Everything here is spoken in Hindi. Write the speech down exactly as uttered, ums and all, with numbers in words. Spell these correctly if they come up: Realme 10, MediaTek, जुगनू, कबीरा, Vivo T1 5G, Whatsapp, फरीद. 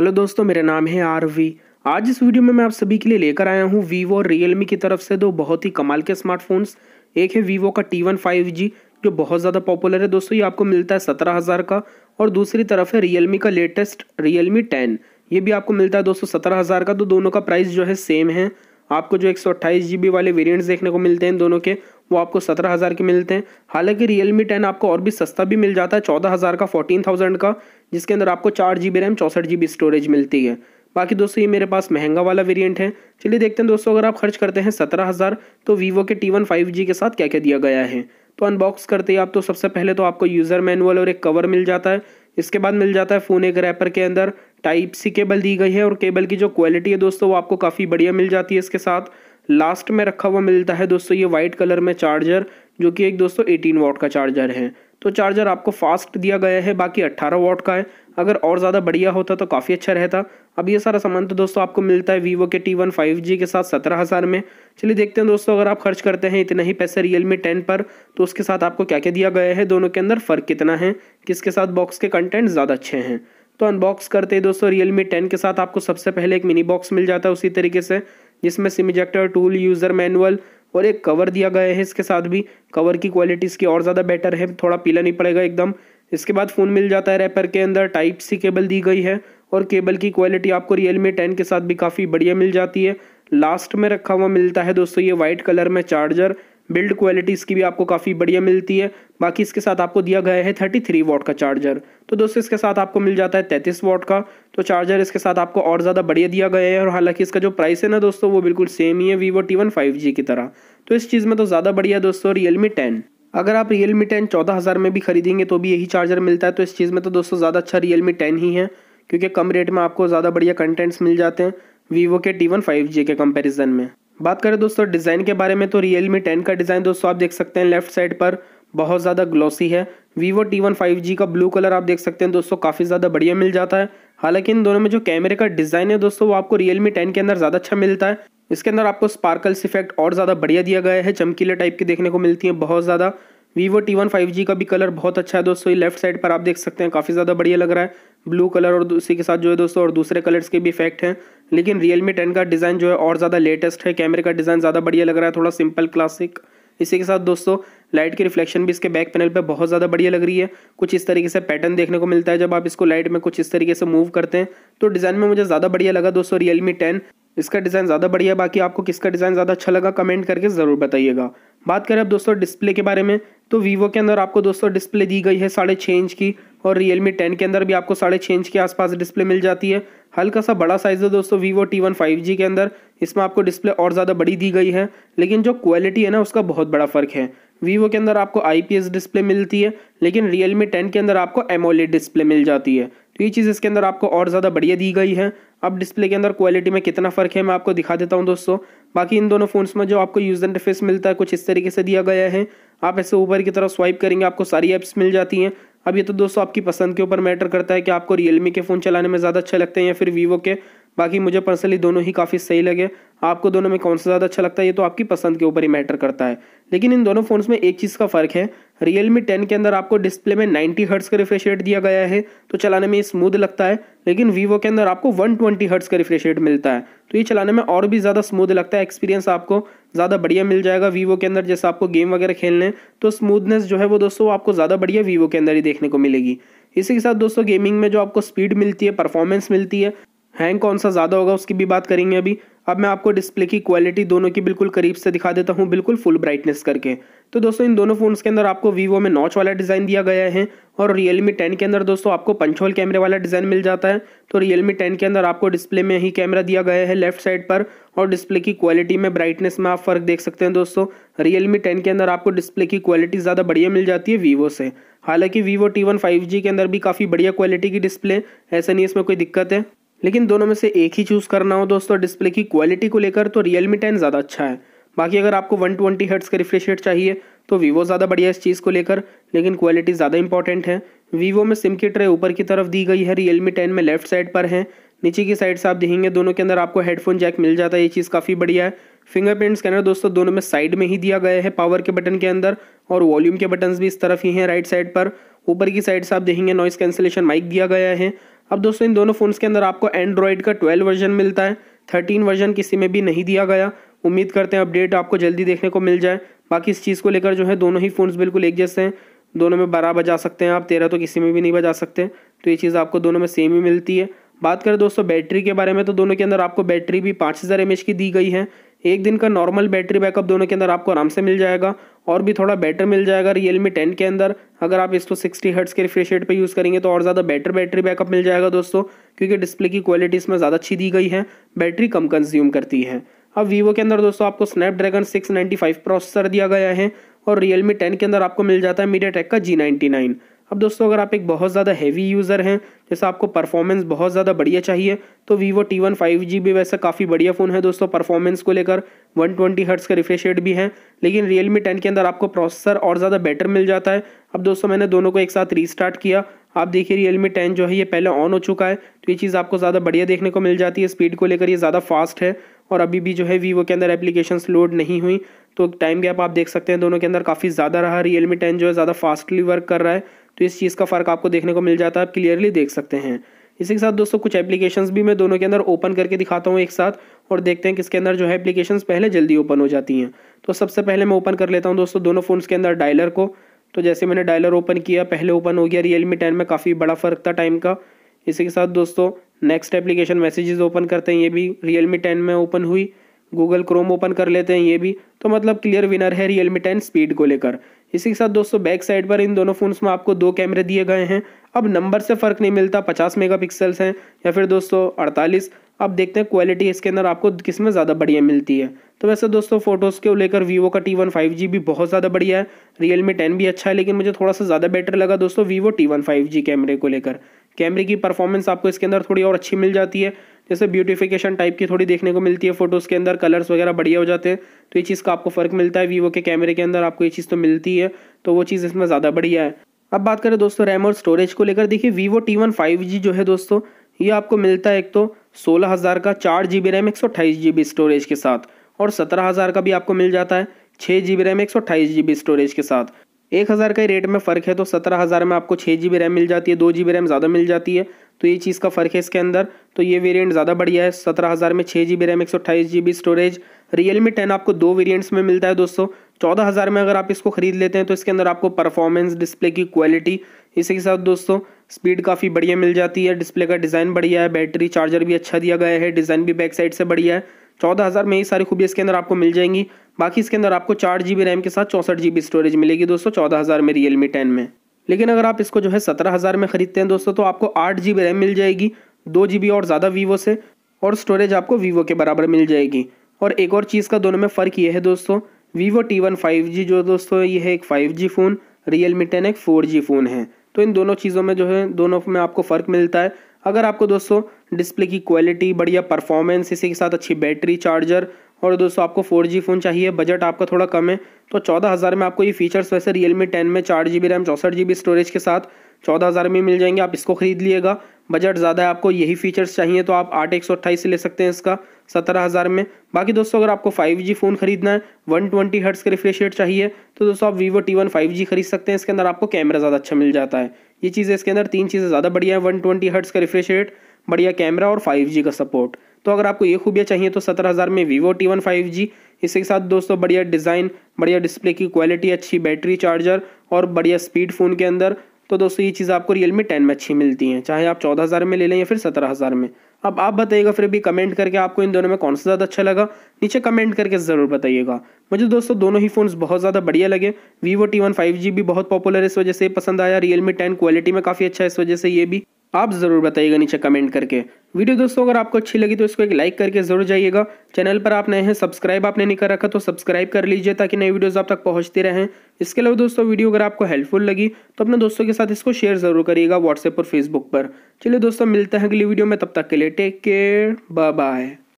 हेलो दोस्तों, मेरा नाम है आरवी। आज इस वीडियो में मैं आप सभी के लिए लेकर आया हूँ वीवो और रियलमी की तरफ से दो बहुत ही कमाल के स्मार्टफोन्स। एक है वीवो का टी वन फाइव जी जो बहुत ज़्यादा पॉपुलर है दोस्तों, ये आपको मिलता है सत्रह हज़ार का, और दूसरी तरफ है रियलमी का लेटेस्ट रियलमी टेन, ये भी आपको मिलता है दोस्तों सत्रह हज़ार का। तो दोनों का प्राइस जो है सेम है, आपको जो एक सौ अट्ठाईस जी बी वाले वेरियंट्स देखने को मिलते हैं दोनों के, वो आपको सत्रह हज़ार के मिलते हैं। हालांकि रियलमी टेन आपको और भी सस्ता भी मिल जाता है चौदह हज़ार का, फोर्टीन थाउजेंड का, जिसके अंदर आपको चार जी बी रैम चौंसठ जी बी स्टोरेज मिलती है। बाकी दोस्तों ये मेरे पास महंगा वाला वेरिएंट है। चलिए देखते हैं दोस्तों, अगर आप खर्च करते हैं सत्रह हज़ार तो वीवो के टी वन फाइव जी के साथ क्या क्या दिया गया है। तो अनबॉक्स करते ही आप तो सबसे पहले तो आपको यूज़र मैनुअल और एक कवर मिल जाता है। इसके बाद मिल जाता है फ़ोन एक रैपर के अंदर, टाइप सी केबल दी गई है, और केबल की जो क्वालिटी है दोस्तों वो आपको काफ़ी बढ़िया मिल जाती है। इसके साथ लास्ट में रखा हुआ मिलता है दोस्तों ये वाइट कलर में चार्जर, जो कि एक दोस्तों अठारह वाट का चार्जर है। तो चार्जर आपको फास्ट दिया गया है, बाकी अठारह वाट का है, अगर और ज़्यादा बढ़िया होता तो काफ़ी अच्छा रहता। अब ये सारा सामान तो दोस्तों आपको मिलता है वीवो के टी वन फाइव जी के साथ सत्रह हज़ार में। चलिए देखते हैं दोस्तों, अगर आप खर्च करते हैं इतने ही पैसे रियलमी टेन पर तो उसके साथ आपको क्या क्या दिया गया है, दोनों के अंदर फ़र्क कितना है, किसके साथ बॉक्स के कंटेंट ज़्यादा अच्छे हैं। तो अनबॉक्स करते ही दोस्तों रियलमी टेन के साथ आपको सबसे पहले एक मिनी बॉक्स मिल जाता है उसी तरीके से, जिसमें SIM ejector, tool, user manual और एक कवर दिया गया है। इसके साथ भी कवर की क्वालिटी इसकी और ज़्यादा बेटर है, थोड़ा पीला नहीं पड़ेगा एकदम। इसके बाद फ़ोन मिल जाता है रैपर के अंदर, टाइप सी केबल दी गई है, और केबल की क्वालिटी आपको रियलमी टेन के साथ भी काफ़ी बढ़िया मिल जाती है। लास्ट में रखा हुआ मिलता है दोस्तों ये वाइट कलर में चार्जर, बिल्ड क्वालिटी इसकी भी आपको काफ़ी बढ़िया मिलती है। बाकी इसके साथ आपको दिया गया है तैंतीस वाट का चार्जर। तो दोस्तों इसके साथ आपको मिल जाता है तैंतीस वाट का, तो चार्जर इसके साथ आपको और ज़्यादा बढ़िया दिया गया है। और हालांकि इसका जो प्राइस है ना दोस्तों वो बिल्कुल सेम ही है Vivo T one five G की तरह, तो इस चीज़ में तो ज़्यादा बढ़िया दोस्तों रियलमी टेन। अगर आप रियलमी टेन चौदह हज़ार में भी खरीदेंगे तो भी यही चार्जर मिलता है, तो इस चीज़ में तो दोस्तों ज़्यादा अच्छा रियलमी टेन ही है, क्योंकि कम रेट में आपको ज़्यादा बढ़िया कंटेंट्स मिल जाते हैं वीवो के टी वन फाइव जी के कंपेरिजन में। बात करें दोस्तों डिज़ाइन के बारे में, तो रियलमी टेन का डिज़ाइन दोस्तों आप देख सकते हैं लेफ्ट साइड पर बहुत ज़्यादा ग्लॉसी है। Vivo T one five G का ब्लू कलर आप देख सकते हैं दोस्तों काफ़ी ज़्यादा बढ़िया मिल जाता है। हालांकि इन दोनों में जो कैमरे का डिज़ाइन है दोस्तों वो आपको रियलमी टेन के अंदर ज़्यादा अच्छा मिलता है। इसके अंदर आपको स्पार्कल्स इफेक्ट और ज़्यादा बढ़िया दिया गया है, चमकीले टाइप की देखने को मिलती है बहुत ज़्यादा। Vivo T one five G का भी कलर बहुत अच्छा है दोस्तों, ये लेफ्ट साइड पर आप देख सकते हैं काफ़ी ज़्यादा बढ़िया लग रहा है ब्लू कलर, और उसी के साथ जो है दोस्तों और दूसरे कलर्स के भी इफेक्ट हैं। लेकिन रियलमी टेन का डिज़ाइन जो है और ज़्यादा लेटेस्ट है, कैमरे का डिज़ाइन ज़्यादा बढ़िया लग रहा है, थोड़ा सिंपल क्लासिक। इसी के साथ दोस्तों लाइट की रिफ्लेक्शन भी इसके बैक पैनल पे बहुत ज़्यादा बढ़िया लग रही है, कुछ इस तरीके से पैटर्न देखने को मिलता है जब आप इसको लाइट में कुछ इस तरीके से मूव करते हैं। तो डिज़ाइन में मुझे ज़्यादा बढ़िया लगा दोस्तों रियलमी टेन, इसका डिज़ाइन ज़्यादा बढ़िया। बाकी आपको किसका डिज़ाइन ज़्यादा अच्छा लगा कमेंट करके ज़रूर बताइएगा। बात करें अब दोस्तों डिस्प्ले के बारे में, तो वीवो के अंदर आपको दोस्तों डिस्प्ले दी गई है साढ़े छः इंच की, और रियलमी टेन के अंदर भी आपको साढ़े छः इंच के आसपास डिस्प्ले मिल जाती है। हल्का सा बड़ा साइज़ है दोस्तों Vivo T one five G के अंदर, इसमें आपको डिस्प्ले और ज़्यादा बड़ी दी गई है, लेकिन जो क्वालिटी है ना उसका बहुत बड़ा फ़र्क है। वीवो के अंदर आपको आईपीएस डिस्प्ले मिलती है, लेकिन रियलमी टेन के अंदर आपको एमोलेड डिस्प्ले मिल जाती है, तो ये चीज़ इसके अंदर आपको और ज़्यादा बढ़िया दी गई है। अब डिस्प्ले के अंदर क्वालिटी में कितना फ़र्क है मैं आपको दिखा देता हूं दोस्तों। बाकी इन दोनों फ़ोन्स में जो आपको यूज़र इंटरफेस मिलता है कुछ इस तरीके से दिया गया है, आप ऐसे ऊपर की तरफ स्वाइप करेंगे आपको सारी ऐप्स मिल जाती हैं। अब ये तो दोस्तों आपकी पसंद के ऊपर मैटर करता है कि आपको रियलमी के फ़ोन चलाने में ज़्यादा अच्छे लगते हैं या फिर वीवो के। बाकी मुझे पर्सनली दोनों ही काफ़ी सही लगे, आपको दोनों में कौन सा ज़्यादा अच्छा लगता है ये तो आपकी पसंद के ऊपर ही मैटर करता है। लेकिन इन दोनों फ़ोन्स में एक चीज़ का फ़र्क है, रियलमी टेन के अंदर आपको डिस्प्ले में नाइन्टी हर्ट्स का रिफ्रेश रेट दिया गया है, तो चलाने में स्मूथ लगता है। लेकिन वीवो के अंदर आपको वन ट्वेंटी हर्ट्स का रिफ्रेश रेट मिलता है, तो ये चलाने में और भी ज़्यादा स्मूथ लगता है, एक्सपीरियंस आपको ज़्यादा बढ़िया मिल जाएगा। वीवो के अंदर जैसे आपको गेम वगैरह खेलने तो स्मूथनेस जो है वो दोस्तों आपको ज़्यादा बढ़िया वीवो के अंदर ही देखने को मिलेगी। इसी के साथ दोस्तों गेमिंग में जो आपको स्पीड मिलती है, परफॉर्मेंस मिलती है, हैंग कौन सा ज़्यादा होगा उसकी भी बात करेंगे अभी। अब मैं आपको डिस्प्ले की क्वालिटी दोनों की बिल्कुल करीब से दिखा देता हूं, बिल्कुल फुल ब्राइटनेस करके। तो दोस्तों इन दोनों फ़ोन्स के अंदर आपको वीवो में नॉच वाला डिज़ाइन दिया गया है, और रियलमी टेन के अंदर दोस्तों आपको पंच होल कैमरे वाला डिज़ाइन मिल जाता है। तो रियलमी टेन के अंदर आपको डिस्प्ले में ही कैमरा दिया गया है लेफ्ट साइड पर, और डिस्प्ले की क्वालिटी में, ब्राइटनेस में आप फ़र्क देख सकते हैं दोस्तों। रियलमी टेन के अंदर आपको डिस्प्ले की क्वालिटी ज़्यादा बढ़िया मिल जाती है वीवो से। हालाँकि Vivo T one five G के अंदर भी काफ़ी बढ़िया क्वालिटी की डिस्प्ले, ऐसा नहीं इसमें कोई दिक्कत है। लेकिन दोनों में से एक ही चूज़ करना हो दोस्तों डिस्प्ले की क्वालिटी को लेकर तो रियलमी टेन ज़्यादा अच्छा है। बाकी अगर आपको वन ट्वेंटी हर्ट्ज़ का रिफ्रेश रेट चाहिए तो वीवो ज़्यादा बढ़िया इस चीज़ को लेकर, लेकिन क्वालिटी ज़्यादा इंपॉर्टेंट है। वीवो में सिम की ट्रे ऊपर की तरफ दी गई है, रियलमी टेन में लेफ्ट साइड पर है। नीचे की साइड से आप देखेंगे दोनों के अंदर आपको हेडफोन जैक मिल जाता है, ये चीज़ काफ़ी बढ़िया है। फिंगरप्रिंट स्कैनर दोस्तों दोनों में साइड में ही दिया गया है, पावर के बटन के अंदर, और वॉल्यूम के बटन्स भी इस तरफ ही हैं राइट साइड पर। ऊपर की साइड से आप देखेंगे नॉइस कैंसिलेशन माइक दिया गया है। अब दोस्तों इन दोनों फ़ोन्स के अंदर आपको एंड्रॉयड का ट्वेल्व वर्जन मिलता है, थर्टीन वर्जन किसी में भी नहीं दिया गया। उम्मीद करते हैं अपडेट आपको जल्दी देखने को मिल जाए। बाकी इस चीज़ को लेकर जो है दोनों ही फ़ोन्स बिल्कुल एक जैसे हैं, दोनों में बारह बजा सकते हैं आप, तेरह तो किसी में भी नहीं बजा सकते, तो ये चीज़ आपको दोनों में सेम ही मिलती है। बात करें दोस्तों बैटरी के बारे में तो दोनों के अंदर आपको बैटरी भी पाँच हज़ार एम एच की दी गई है। एक दिन का नॉर्मल बैटरी बैकअप दोनों के अंदर आपको आराम से मिल जाएगा और भी थोड़ा बेटर मिल जाएगा Realme टेन के अंदर। अगर आप इसको सिक्सटी हर्ट्स के रिफ्रेश रेट पर यूज़ करेंगे तो और ज़्यादा बेटर बैटरी बैकअप मिल जाएगा दोस्तों, क्योंकि डिस्प्ले की क्वालिटी इसमें ज़्यादा अच्छी दी गई है, बैटरी कम कंज्यूम करती है। अब Vivo के अंदर दोस्तों आपको Snapdragon six nine five processor दिया गया है और Realme टेन के अंदर आपको मिल जाता है MediaTek का जी नाइन्टी नाइन। अब दोस्तों अगर आप एक बहुत ज़्यादा हैवी यूज़र हैं, जैसे आपको परफॉर्मेंस बहुत ज़्यादा बढ़िया चाहिए, तो Vivo T one five G भी वैसे काफ़ी बढ़िया फ़ोन है दोस्तों परफॉर्मेंस को लेकर, वन ट्वेंटी हर्ट्ज़ का रिफ्रेश रेट भी है। लेकिन Realme टेन के अंदर आपको प्रोसेसर और ज़्यादा बेटर मिल जाता है। अब दोस्तों मैंने दोनों को एक साथ रीस्टार्ट किया, आप देखिए Realme टेन जो है ये पहले ऑन हो चुका है, तो ये चीज़ आपको ज़्यादा बढ़िया देखने को मिल जाती है। स्पीड को लेकर ये ज़्यादा फास्ट है और अभी भी जो है Vivo के अंदर एप्लीकेशंस लोड नहीं हुई, तो टाइम गैप आप देख सकते हैं दोनों के अंदर काफ़ी ज़्यादा रहा। Realme टेन जो है ज़्यादा फास्टली वर्क कर रहा है, तो इस चीज़ का फ़र्क आपको देखने को मिल जाता है, आप क्लियरली देख सकते हैं। इसी के साथ दोस्तों कुछ एप्लीकेशंस भी मैं दोनों के अंदर ओपन करके दिखाता हूँ एक साथ, और देखते हैं किसके अंदर जो है एप्लीकेशंस पहले जल्दी ओपन हो जाती हैं। तो सबसे पहले मैं ओपन कर लेता हूँ दोस्तों दोनों फ़ोन्स के अंदर डायलर को। तो जैसे मैंने डायलर ओपन किया, पहले ओपन हो गया Realme टेन में, काफ़ी बड़ा फ़र्क था टाइम का। इसी के साथ दोस्तों नेक्स्ट एप्लीकेशन मैसेजेस ओपन करते हैं, ये भी Realme टेन में ओपन हुई। गूगल क्रोम ओपन कर लेते हैं ये भी, तो मतलब क्लियर विनर है Realme टेन स्पीड को लेकर। इसी के साथ दोस्तों बैक साइड पर इन दोनों फ़ोन्स में आपको दो कैमरे दिए गए हैं। अब नंबर से फ़र्क नहीं मिलता, पचास मेगापिक्सल्स हैं या फिर दोस्तों अड़तालीस। अब देखते हैं क्वालिटी इसके अंदर आपको किस में ज़्यादा बढ़िया मिलती है। तो वैसे दोस्तों फोटोज़ को लेकर Vivo का टी वन फाइव जी भी बहुत ज़्यादा बढ़िया है, Realme टेन भी अच्छा है, लेकिन मुझे थोड़ा सा ज़्यादा बेटर लगा दोस्तों Vivo T one five G कैमरे को लेकर। कैमरे की परफॉर्मेंस आपको इसके अंदर थोड़ी और अच्छी मिल जाती है, जैसे ब्यूटिफिकेशन टाइप की थोड़ी देखने को मिलती है फोटोज़ के अंदर, कलर्स वगैरह बढ़िया हो जाते हैं, तो ये चीज़ का आपको फ़र्क मिलता है। Vivo के कैमरे के अंदर आपको ये चीज़ तो मिलती है, तो वो चीज़ इसमें ज़्यादा बढ़िया है। अब बात करें दोस्तों रैम और स्टोरेज को लेकर, देखिए Vivo T one five G जो है दोस्तों ये आपको मिलता है एक तो सोलह हज़ार का चार जी बी रैम एक सौ अट्ठाईस जी बी स्टोरेज के साथ, और सत्रह हज़ार का भी आपको मिल जाता है छः जी बी रैम एक सौ अट्ठाईस जी बी स्टोरेज के साथ। एक हज़ार का ही रेट में फ़र्क है, तो सत्रह हज़ार में आपको छः जी बी रैम मिल जाती है, दो जी बी रैम ज़्यादा मिल जाती है, तो ये चीज़ का फ़र्क है इसके अंदर। तो ये वेरिएंट ज़्यादा बढ़िया है, सत्रह हज़ार में छः जी बी रैम एक सौ अट्ठाईस G B storage. Realme ten आपको दो वेरिएंट्स में मिलता है दोस्तों, चौदह हज़ार में अगर आप इसको ख़रीद लेते हैं तो इसके अंदर आपको परफॉर्मेंस, डिस्प्ले की क्वालिटी, इसी के साथ दोस्तों स्पीड काफ़ी बढ़िया मिल जाती है, डिस्प्ले का डिज़ाइन बढ़िया है, बैटरी चार्जर भी अच्छा दिया गया है, डिज़ाइन भी बैक साइड से बढ़िया है। चौदह हज़ार में ये सारी खूबियाँ इसके अंदर आपको मिल जाएंगी। बाकी इसके अंदर आपको चार जी बी रैम के साथ चौंसठ जी बी स्टोरेज मिलेगी दोस्तों चौदह हज़ार में Realme टेन में। लेकिन अगर आप इसको जो है सत्रह हज़ार में ख़रीदते हैं दोस्तों तो आपको आठ जी बी रैम मिल जाएगी, दो जी बी और ज़्यादा Vivo से, और स्टोरेज आपको Vivo के बराबर मिल जाएगी। और एक और चीज़ का दोनों में फ़र्क ये है दोस्तों, Vivo T one five G जो दोस्तों ये है एक five G phone, Realme ten एक फोर जी फ़ोन है, तो इन दोनों चीज़ों में जो है दोनों में आपको फ़र्क मिलता है। अगर आपको दोस्तों डिस्प्ले की क्वालिटी, बढ़िया परफॉर्मेंस, इसी के साथ अच्छी बैटरी, चार्जर, और दोस्तों आपको फोर जी फ़ोन चाहिए, बजट आपका थोड़ा कम है, तो चौदह हज़ार में आपको ये फीचर्स वैसे Realme टेन में चार जी बी रैम चौंसठ जी बी स्टोरेज के साथ चौदह हज़ार में मिल जाएंगे। आप इसको ख़रीद लीजिएगा, बजट ज़्यादा है, आपको यही फ़ीचर्स चाहिए तो आप आठ एक सौ अट्ठाईस ले सकते हैं इसका सत्रह हज़ार में। बाकी दोस्तों अगर आपको फाइव जी फ़ोन खरीदना है, वन ट्वेंटी हर्ट्ज़ का रिफ्रेश रेट चाहिए, तो दोस्तों आप Vivo T one five G खरीद सकते हैं, इसके अंदर आपको कैमरा ज़्यादा अच्छा मिल जाता है। ये चीज़ें इसके अंदर तीन चीज़ें ज़्यादा बढ़िया है, वन ट्वेंटी हर्ट्ज़ का रिफ्रेश रेट, बढ़िया कैमरा और फाइव जी का सपोर्ट। तो अगर आपको ये खूबियाँ चाहिए तो सत्रह हज़ार में Vivo T one five G, इसके साथ दोस्तों बढ़िया डिज़ाइन, बढ़िया डिस्प्ले की क्वालिटी, अच्छी बैटरी, चार्जर और बढ़िया स्पीड फ़ोन के अंदर, तो दोस्तों ये चीज़ आपको Realme टेन में अच्छी मिलती हैं, चाहे आप चौदह हज़ार में ले लें या फिर सत्रह हज़ार में। अब आप बताइएगा फिर भी कमेंट करके आपको इन दोनों में कौन सा ज़्यादा अच्छा लगा, नीचे कमेंट करके ज़रूर बताइएगा। मुझे दोस्तों दोनों ही फ़ोन्स बहुत ज़्यादा बढ़िया लगे, Vivo T one five G भी बहुत पॉपुलर इस वजह से पसंद आया, Realme टेन क्वालिटी में काफ़ी अच्छा है इस वजह से ये भी। आप ज़रूर बताइएगा नीचे कमेंट करके। वीडियो दोस्तों अगर आपको अच्छी लगी तो इसको एक लाइक करके जरूर जाइएगा। चैनल पर आप नए हैं, सब्सक्राइब आपने नहीं कर रखा तो सब्सक्राइब कर लीजिए ताकि नई वीडियोस आप तक पहुंचती रहें। इसके अलावा दोस्तों वीडियो अगर आपको हेल्पफुल लगी तो अपने दोस्तों के साथ इसको शेयर ज़रूर करिएगा व्हाट्सएप और फेसबुक पर। चलिए दोस्तों मिलते हैं अगली वीडियो में, तब तक के लिए टेक केयर, बाय बाय।